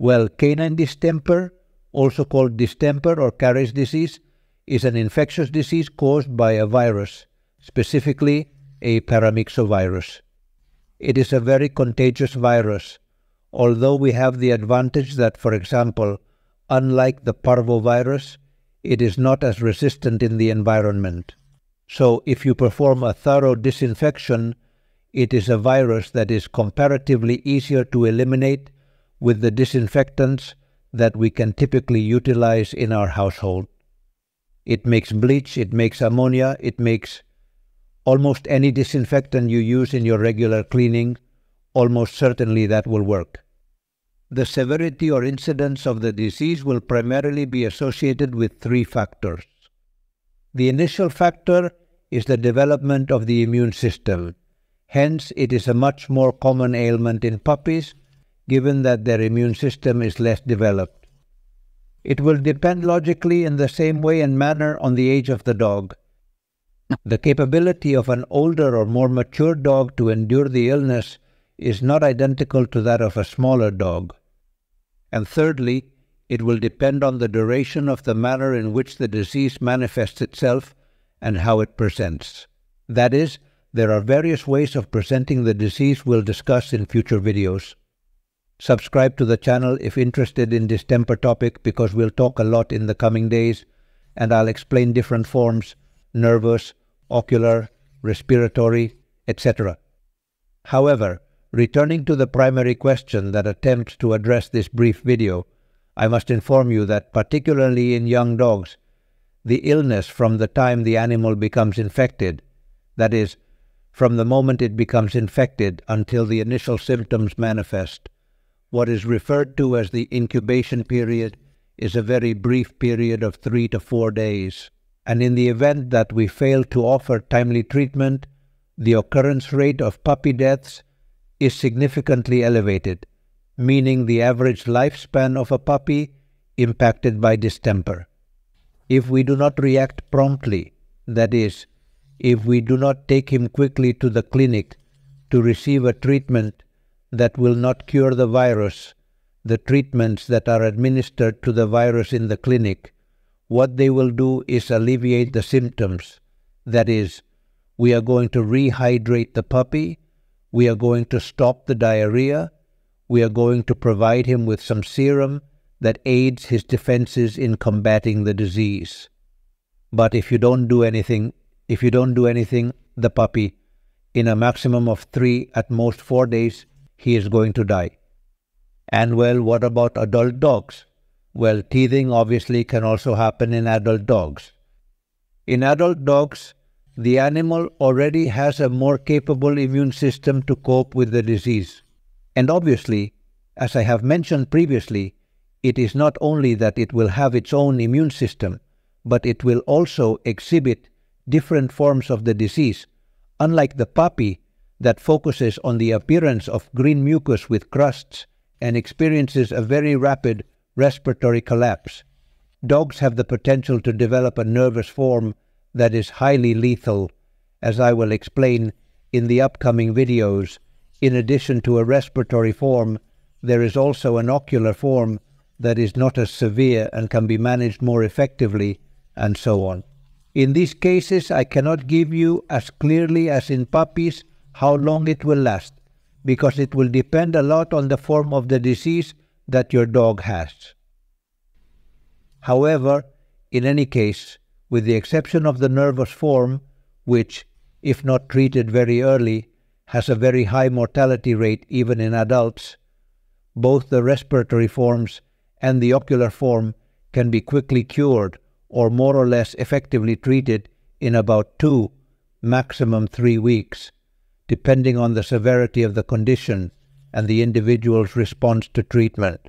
Well, canine distemper, also called distemper or caries disease, is an infectious disease caused by a virus, specifically a paramyxovirus. It is a very contagious virus, although we have the advantage that, for example, unlike the parvovirus, it is not as resistant in the environment. So if you perform a thorough disinfection, it is a virus that is comparatively easier to eliminate with the disinfectants that we can typically utilize in our household. It makes bleach, it makes ammonia, it makes almost any disinfectant you use in your regular cleaning. Almost certainly that will work. The severity or incidence of the disease will primarily be associated with three factors. The initial factor is the development of the immune system. Hence, it is a much more common ailment in puppies, given that their immune system is less developed. It will depend logically in the same way and manner on the age of the dog. The capability of an older or more mature dog to endure the illness is not identical to that of a smaller dog. And thirdly, it will depend on the duration of the manner in which the disease manifests itself and how it presents. That is, there are various ways of presenting the disease we'll discuss in future videos. Subscribe to the channel if interested in this distemper topic, because we'll talk a lot in the coming days, and I'll explain different forms: nervous, ocular, respiratory, etc. However, returning to the primary question that attempts to address this brief video, I must inform you that particularly in young dogs, the illness from the time the animal becomes infected, that is, from the moment it becomes infected until the initial symptoms manifest, what is referred to as the incubation period, is a very brief period of 3 to 4 days. And in the event that we fail to offer timely treatment, the occurrence rate of puppy deaths is significantly elevated, meaning the average lifespan of a puppy impacted by distemper. If we do not react promptly, that is, if we do not take him quickly to the clinic to receive a treatment that will not cure the virus, the treatments that are administered to the virus in the clinic, what they will do is alleviate the symptoms. That is, we are going to rehydrate the puppy, we are going to stop the diarrhea, we are going to provide him with some serum that aids his defenses in combating the disease. But if you don't do anything, the puppy, in a maximum of 3, at most 4 days, he is going to die. And well, what about adult dogs? Well, teething obviously can also happen in adult dogs. In adult dogs, the animal already has a more capable immune system to cope with the disease. And obviously, as I have mentioned previously, it is not only that it will have its own immune system, but it will also exhibit different forms of the disease, unlike the puppy that focuses on the appearance of green mucus with crusts and experiences a very rapid respiratory collapse. Dogs have the potential to develop a nervous form that is highly lethal, as I will explain in the upcoming videos. In addition to a respiratory form, there is also an ocular form that is not as severe and can be managed more effectively, and so on. In these cases, I cannot give you as clearly as in puppies how long it will last, because it will depend a lot on the form of the disease that your dog has. However, in any case, with the exception of the nervous form, which, if not treated very early, has a very high mortality rate even in adults, both the respiratory forms and the ocular form can be quickly cured or more or less effectively treated in about 2, maximum 3 weeks. Depending on the severity of the condition and the individual's response to treatment.